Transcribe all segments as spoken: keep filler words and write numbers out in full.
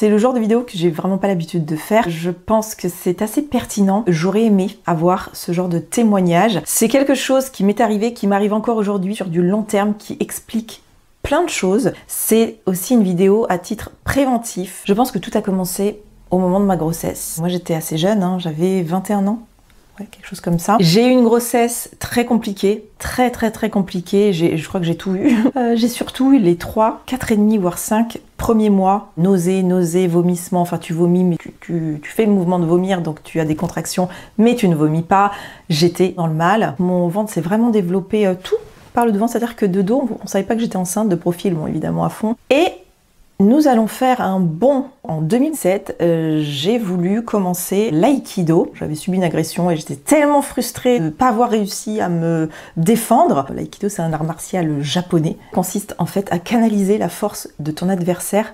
C'est le genre de vidéo que j'ai vraiment pas l'habitude de faire. Je pense que c'est assez pertinent. J'aurais aimé avoir ce genre de témoignage. C'est quelque chose qui m'est arrivé, qui m'arrive encore aujourd'hui sur du long terme, qui explique plein de choses. C'est aussi une vidéo à titre préventif. Je pense que tout a commencé au moment de ma grossesse. Moi j'étais assez jeune, hein, j'avais vingt et un ans. Quelque chose comme ça. J'ai eu une grossesse très compliquée, très très très compliquée, je crois que j'ai tout eu. Euh, j'ai surtout eu les trois, quatre et demi voire cinq premiers mois, nausées, nausées, vomissements, enfin tu vomis mais tu, tu, tu fais le mouvement de vomir donc tu as des contractions mais tu ne vomis pas, j'étais dans le mal. Mon ventre s'est vraiment développé euh, tout par le devant, c'est-à-dire que de dos, on, on savait pas que j'étais enceinte, de profil, bon évidemment à fond. Et nous allons faire un bond. En deux mille sept, euh, j'ai voulu commencer l'aïkido. J'avais subi une agression et j'étais tellement frustrée de ne pas avoir réussi à me défendre. L'aïkido, c'est un art martial japonais. Il consiste en fait à canaliser la force de ton adversaire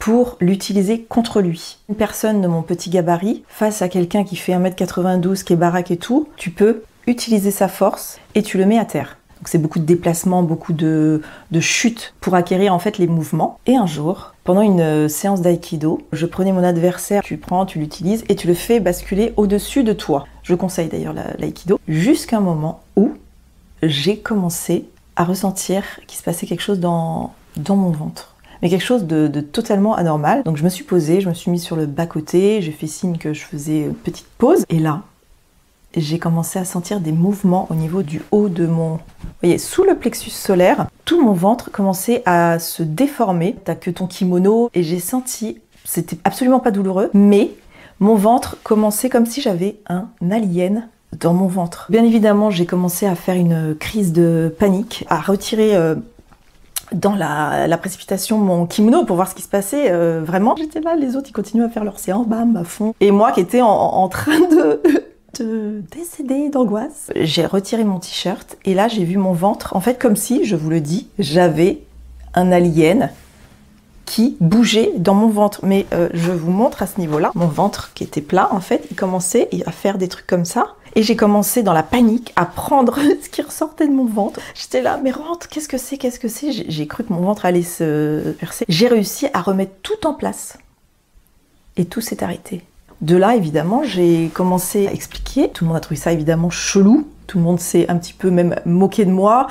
pour l'utiliser contre lui. Une personne de mon petit gabarit, face à quelqu'un qui fait un mètre quatre-vingt-douze, qui est baraque et tout, tu peux utiliser sa force et tu le mets à terre. Donc c'est beaucoup de déplacements, beaucoup de, de chutes pour acquérir en fait les mouvements. Et un jour, pendant une séance d'aïkido, je prenais mon adversaire, tu prends, tu l'utilises et tu le fais basculer au-dessus de toi. Je conseille d'ailleurs l'aïkido. Jusqu'à un moment où j'ai commencé à ressentir qu'il se passait quelque chose dans, dans mon ventre. Mais quelque chose de, de totalement anormal. Donc je me suis posée, je me suis mise sur le bas-côté, j'ai fait signe que je faisais une petite pause. Et là, j'ai commencé à sentir des mouvements au niveau du haut de mon... Vous voyez, sous le plexus solaire, tout mon ventre commençait à se déformer. T'as que ton kimono. Et j'ai senti, c'était absolument pas douloureux, mais mon ventre commençait comme si j'avais un alien dans mon ventre. Bien évidemment, j'ai commencé à faire une crise de panique, à retirer... Euh, dans la, la précipitation mon kimono pour voir ce qui se passait, euh, vraiment. J'étais là, les autres, ils continuaient à faire leur séance, bam, à fond. Et moi qui étais en, en train de... de décéder d'angoisse. J'ai retiré mon t-shirt et là j'ai vu mon ventre, en fait comme si, je vous le dis, j'avais un alien qui bougeait dans mon ventre. Mais euh, je vous montre à ce niveau-là, mon ventre qui était plat en fait, il commençait à faire des trucs comme ça. Et j'ai commencé dans la panique à prendre ce qui ressortait de mon ventre. J'étais là, mais rentre, qu'est-ce que c'est, qu'est-ce que c'est? J'ai cru que mon ventre allait se percer. J'ai réussi à remettre tout en place et tout s'est arrêté. De là, évidemment, j'ai commencé à expliquer. Tout le monde a trouvé ça, évidemment, chelou. Tout le monde s'est un petit peu même moqué de moi.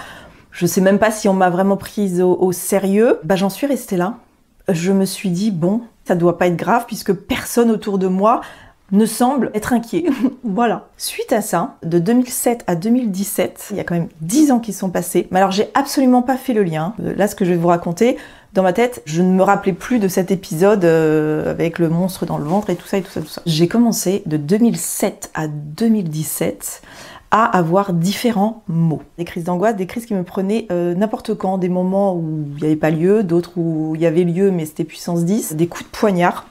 Je sais même pas si on m'a vraiment prise au, au sérieux. Bah, j'en suis restée là. Je me suis dit, bon, ça doit pas être grave puisque personne autour de moi ne semble être inquiet. Voilà. Suite à ça, de deux mille sept à deux mille dix-sept, il y a quand même dix ans qui sont passés. Mais alors, j'ai absolument pas fait le lien. Là, ce que je vais vous raconter, dans ma tête, je ne me rappelais plus de cet épisode euh, avec le monstre dans le ventre et tout ça et tout ça, tout ça. J'ai commencé de deux mille sept à deux mille dix-sept à avoir différents maux. Des crises d'angoisse, des crises qui me prenaient euh, n'importe quand, des moments où il n'y avait pas lieu, d'autres où il y avait lieu mais c'était puissance dix, des coups de poignard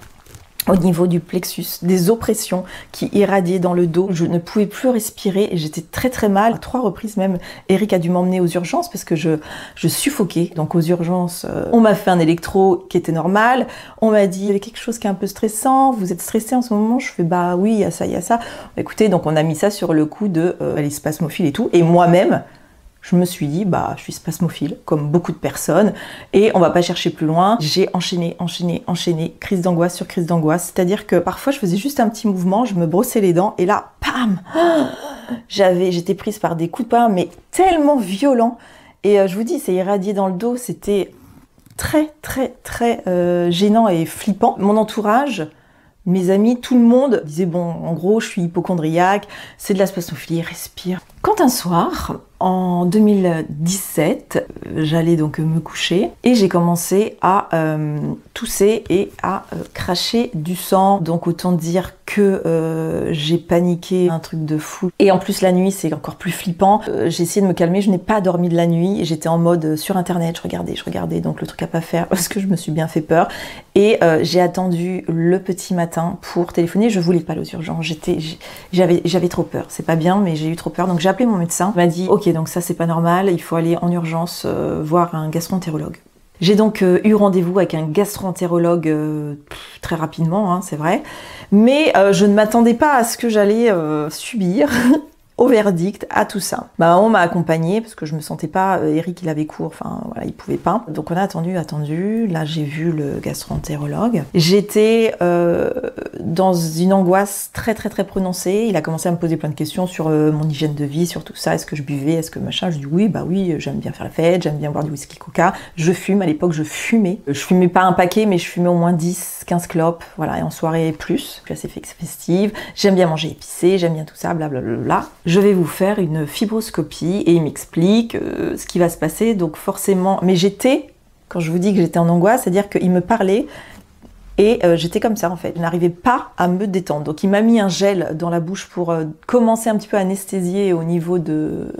au niveau du plexus, des oppressions qui irradiaient dans le dos. Je ne pouvais plus respirer et j'étais très très mal. À trois reprises même, Eric a dû m'emmener aux urgences parce que je, je suffoquais. Donc aux urgences, euh, on m'a fait un électro qui était normal. On m'a dit, il y avait quelque chose qui est un peu stressant, vous êtes stressé en ce moment? Je fais, bah oui, il y a ça, il y a ça. Écoutez, donc on a mis ça sur le coup de euh, les spasmophiles et tout. Et moi-même, je me suis dit, bah, je suis spasmophile, comme beaucoup de personnes, et on va pas chercher plus loin. J'ai enchaîné, enchaîné, enchaîné, crise d'angoisse sur crise d'angoisse. C'est-à-dire que parfois, je faisais juste un petit mouvement, je me brossais les dents, et là, pam, j'avais, j'étais prise par des coups de poing, mais tellement violents. Et euh, je vous dis, c'est irradié dans le dos, c'était très, très, très euh, gênant et flippant. Mon entourage, mes amis, tout le monde disait, bon, en gros, je suis hypochondriaque, c'est de la spasmophilie, respire. Quand un soir, en deux mille dix-sept, j'allais donc me coucher et j'ai commencé à euh, tousser et à euh, cracher du sang. Donc autant dire que euh, j'ai paniqué, un truc de fou. Et en plus la nuit, c'est encore plus flippant. Euh, j'ai essayé de me calmer, je n'ai pas dormi de la nuit. J'étais en mode sur internet, je regardais, je regardais. Donc le truc à pas faire parce que je me suis bien fait peur. Et euh, j'ai attendu le petit matin pour téléphoner. Je voulais pas aller aux urgences, j'étais, j'avais, j'avais trop peur. C'est pas bien, mais j'ai eu trop peur. Donc j'ai appelé mon médecin, il m'a dit « Ok, donc ça c'est pas normal, il faut aller en urgence euh, voir un gastroentérologue ». J'ai donc euh, eu rendez-vous avec un gastroentérologue euh, très rapidement, hein, c'est vrai, mais euh, je ne m'attendais pas à ce que j'allais euh, subir au verdict, à tout ça. Ma maman m'a accompagnée parce que je me sentais pas, euh, Eric il avait cours, enfin voilà, il pouvait pas. Donc on a attendu, attendu, là j'ai vu le gastro-entérologue. J'étais euh, dans une angoisse très très très prononcée, il a commencé à me poser plein de questions sur euh, mon hygiène de vie, sur tout ça, est-ce que je buvais, est-ce que machin, je dis oui, bah oui, j'aime bien faire la fête, j'aime bien boire du whisky coca, je fume, à l'époque je fumais. Je fumais pas un paquet mais je fumais au moins dix, quinze clopes, voilà, et en soirée plus, je suis assez festive, j'aime bien manger épicé, j'aime bien tout ça, blablabla. Je vais vous faire une fibroscopie et il m'explique euh, ce qui va se passer, donc forcément, mais j'étais, quand je vous dis que j'étais en angoisse, c'est-à-dire qu'il me parlait et euh, j'étais comme ça en fait, je n'arrivais pas à me détendre, donc il m'a mis un gel dans la bouche pour euh, commencer un petit peu à anesthésier au niveau de...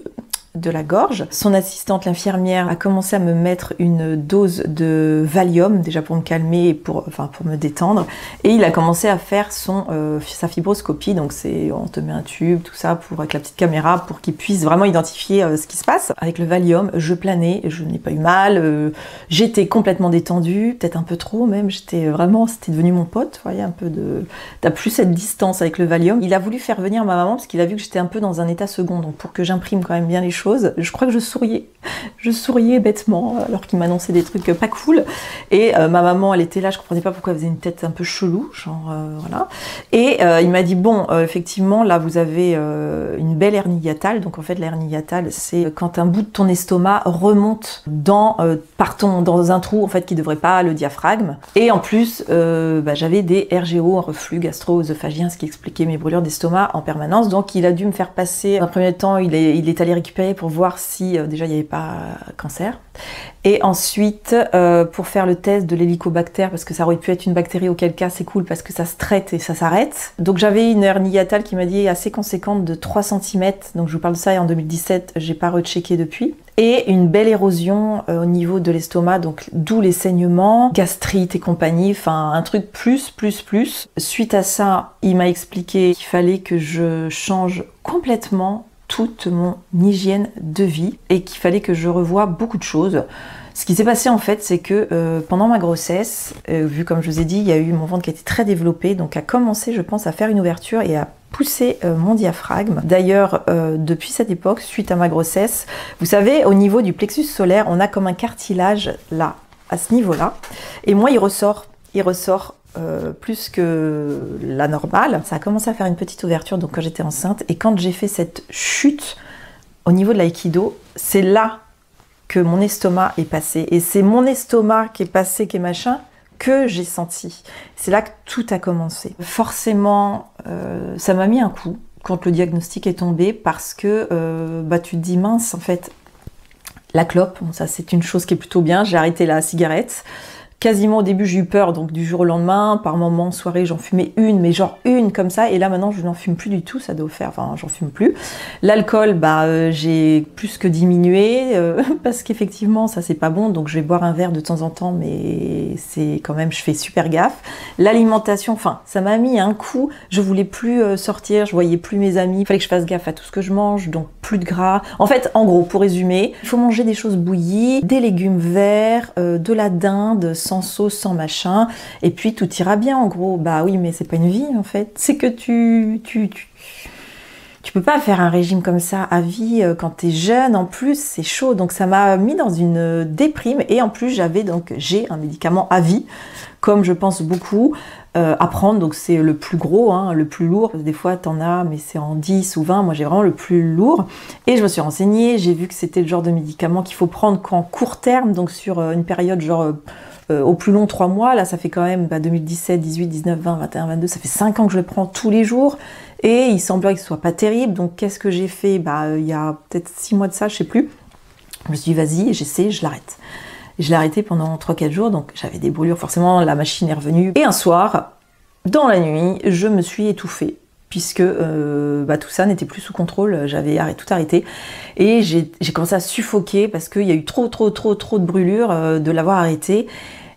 de la gorge. Son assistante, l'infirmière, a commencé à me mettre une dose de Valium, déjà pour me calmer et pour, enfin, pour me détendre, et il a commencé à faire son, euh, sa fibroscopie, donc c'est on te met un tube, tout ça, pour, avec la petite caméra, pour qu'il puisse vraiment identifier euh, ce qui se passe. Avec le Valium, je planais, je n'ai pas eu mal, euh, j'étais complètement détendue, peut-être un peu trop même, j'étais vraiment, c'était devenu mon pote, vous voyez, un peu de... T'as plus cette distance avec le Valium. Il a voulu faire venir ma maman parce qu'il a vu que j'étais un peu dans un état second, donc pour que j'imprime quand même bien les choses. Chose. Je crois que je souriais, je souriais bêtement alors qu'il m'annonçait des trucs pas cool et euh, ma maman elle était là, je comprenais pas pourquoi elle faisait une tête un peu chelou, genre euh, voilà. Et euh, il m'a dit bon euh, effectivement là vous avez euh, une belle hernie hiatale, donc en fait la hernie hiatale c'est quand un bout de ton estomac remonte dans, euh, par ton, dans un trou en fait qui devrait pas, le diaphragme, et en plus euh, bah, j'avais des R G O, un reflux gastro-œsophagien, ce qui expliquait mes brûlures d'estomac en permanence, donc il a dû me faire passer, dans un premier temps il est, il est allé récupérer pour voir si euh, déjà il n'y avait pas euh, cancer, et ensuite euh, pour faire le test de l'hélicobacter parce que ça aurait pu être une bactérie, auquel cas c'est cool parce que ça se traite et ça s'arrête. Donc j'avais une hernie hiatale qui m'a dit assez conséquente de trois centimètres, donc je vous parle de ça et en deux mille dix-sept, j'ai pas rechecké depuis, et une belle érosion euh, au niveau de l'estomac, donc d'où les saignements, gastrite et compagnie, enfin un truc plus plus plus. Suite à ça, il m'a expliqué qu'il fallait que je change complètement toute mon hygiène de vie et qu'il fallait que je revoie beaucoup de choses. Ce qui s'est passé en fait, c'est que euh, pendant ma grossesse, euh, vu comme je vous ai dit, il y a eu mon ventre qui a été très développé, donc a commencé je pense à faire une ouverture et à pousser euh, mon diaphragme. D'ailleurs, euh, depuis cette époque, suite à ma grossesse, vous savez, au niveau du plexus solaire, on a comme un cartilage là, à ce niveau-là, et moi il ressort, il ressort Euh, plus que la normale. Ça a commencé à faire une petite ouverture donc quand j'étais enceinte, et quand j'ai fait cette chute au niveau de l'aïkido, c'est là que mon estomac est passé, et c'est mon estomac qui est passé, qui est machin, que j'ai senti. C'est là que tout a commencé. Forcément, euh, ça m'a mis un coup quand le diagnostic est tombé, parce que euh, bah, tu te dis mince en fait, la clope, bon, ça c'est une chose qui est plutôt bien, j'ai arrêté la cigarette. Quasiment au début j'ai eu peur, donc du jour au lendemain, par moment, en soirée, j'en fumais une, mais genre une comme ça, et là maintenant je n'en fume plus du tout, ça doit faire, enfin j'en fume plus. L'alcool, bah euh, j'ai plus que diminué, euh, parce qu'effectivement ça c'est pas bon, donc je vais boire un verre de temps en temps, mais c'est quand même, je fais super gaffe. L'alimentation, enfin ça m'a mis un coup, je voulais plus euh, sortir, je voyais plus mes amis, il fallait que je fasse gaffe à tout ce que je mange, donc plus de gras. En fait, en gros, pour résumer, il faut manger des choses bouillies, des légumes verts, euh, de la dinde, sans sauce, sans machin, et puis tout ira bien en gros. Bah oui, mais c'est pas une vie en fait. C'est que tu, tu, tu, tu peux pas faire un régime comme ça à vie quand t'es jeune. En plus, c'est chaud. Donc ça m'a mis dans une déprime. Et en plus, j'avais donc j'ai un médicament à vie, comme je pense beaucoup euh, à prendre. Donc c'est le plus gros, hein, le plus lourd. Des fois, t'en as, mais c'est en dix ou vingt. Moi, j'ai vraiment le plus lourd. Et je me suis renseignée. J'ai vu que c'était le genre de médicament qu'il faut prendre qu'en court terme, donc sur une période genre au plus long trois mois, là ça fait quand même bah, deux mille dix-sept, dix-huit, dix-neuf, vingt, vingt et un, vingt-deux, ça fait cinq ans que je le prends tous les jours, et il semblerait que ce soit pas terrible, donc qu'est-ce que j'ai fait? Bah il y a peut-être six mois de ça, je sais plus, je me suis dit vas-y, j'essaie, je l'arrête. Je l'ai arrêté pendant trois quatre jours, donc j'avais des brûlures, forcément la machine est revenue, et un soir, dans la nuit, je me suis étouffée, puisque euh, bah, tout ça n'était plus sous contrôle, j'avais arrêt, tout arrêté, et j'ai commencé à suffoquer, parce qu'il y a eu trop trop trop trop de brûlures euh, de l'avoir arrêté,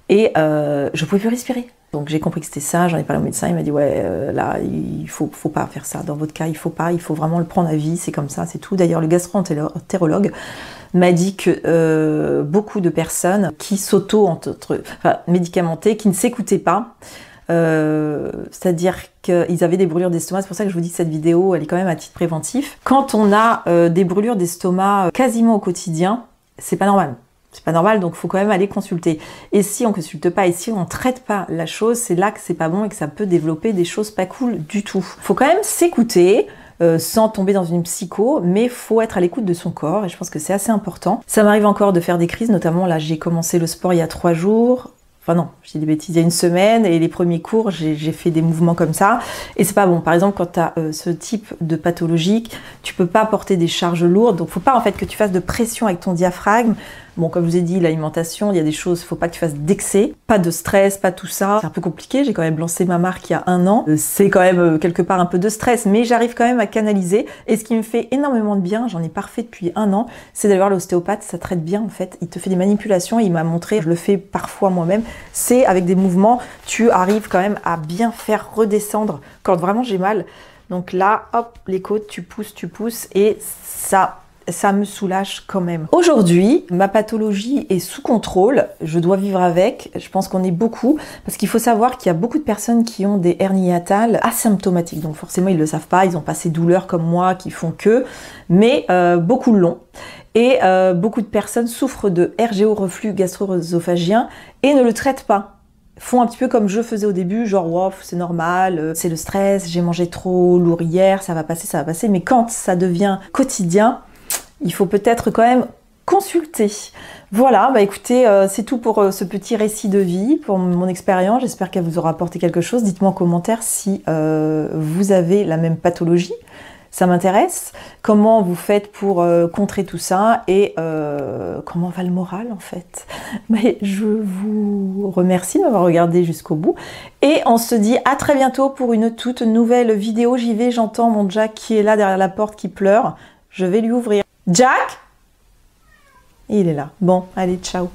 et euh, je pouvais plus respirer. Donc j'ai compris que c'était ça, j'en ai parlé au médecin, il m'a dit ouais euh, là il faut, faut pas faire ça, dans votre cas il faut pas, il faut vraiment le prendre à vie, c'est comme ça, c'est tout. D'ailleurs le gastro-entérologue m'a dit que euh, beaucoup de personnes qui s'auto-médicamentaient, qui ne s'écoutaient pas, euh, c'est-à-dire qu'ils avaient des brûlures d'estomac. C'est pour ça que je vous dis que cette vidéo, elle est quand même à titre préventif. Quand on a euh, des brûlures d'estomac quasiment au quotidien, c'est pas normal. C'est pas normal, donc il faut quand même aller consulter. Et si on ne consulte pas, et si on ne traite pas la chose, c'est là que c'est pas bon et que ça peut développer des choses pas cool du tout. Il faut quand même s'écouter, euh, sans tomber dans une psycho, mais faut être à l'écoute de son corps, et je pense que c'est assez important. Ça m'arrive encore de faire des crises, notamment là, j'ai commencé le sport il y a trois jours, enfin non, j'ai des bêtises, il y a une semaine, et les premiers cours, j'ai fait des mouvements comme ça, et c'est pas bon. Par exemple, quand tu as euh, ce type de pathologique, tu peux pas porter des charges lourdes, donc faut pas en fait que tu fasses de pression avec ton diaphragme. Bon, comme je vous ai dit, l'alimentation, il y a des choses, faut pas que tu fasses d'excès, pas de stress, pas tout ça. C'est un peu compliqué, j'ai quand même lancé ma marque il y a un an. C'est quand même quelque part un peu de stress, mais j'arrive quand même à canaliser. Et ce qui me fait énormément de bien, j'en ai pas fait depuis un an, c'est d'aller voir l'ostéopathe, ça traite bien en fait. Il te fait des manipulations, il m'a montré, je le fais parfois moi-même, c'est avec des mouvements, tu arrives quand même à bien faire redescendre quand vraiment j'ai mal. Donc là, hop, les côtes, tu pousses, tu pousses et ça... ça me soulage quand même. Aujourd'hui, ma pathologie est sous contrôle, je dois vivre avec, je pense qu'on est beaucoup, parce qu'il faut savoir qu'il y a beaucoup de personnes qui ont des hernies hiatales asymptomatiques, donc forcément ils ne le savent pas, ils n'ont pas ces douleurs comme moi qui font que, mais euh, beaucoup l'ont. Et euh, beaucoup de personnes souffrent de R G O, reflux gastro-œsophagien, et ne le traitent pas. Font un petit peu comme je faisais au début, genre wow, c'est normal, c'est le stress, j'ai mangé trop lourd hier, ça va passer, ça va passer, mais quand ça devient quotidien, il faut peut-être quand même consulter. Voilà, bah écoutez, euh, c'est tout pour euh, ce petit récit de vie, pour mon expérience. J'espère qu'elle vous aura apporté quelque chose. Dites-moi en commentaire si euh, vous avez la même pathologie. Ça m'intéresse. Comment vous faites pour euh, contrer tout ça et euh, comment va le moral en fait. Mais je vous remercie de m'avoir regardé jusqu'au bout et on se dit à très bientôt pour une toute nouvelle vidéo. J'y vais, j'entends mon Jacques qui est là derrière la porte qui pleure. Je vais lui ouvrir. Jacques? Il est là. Bon, allez, ciao.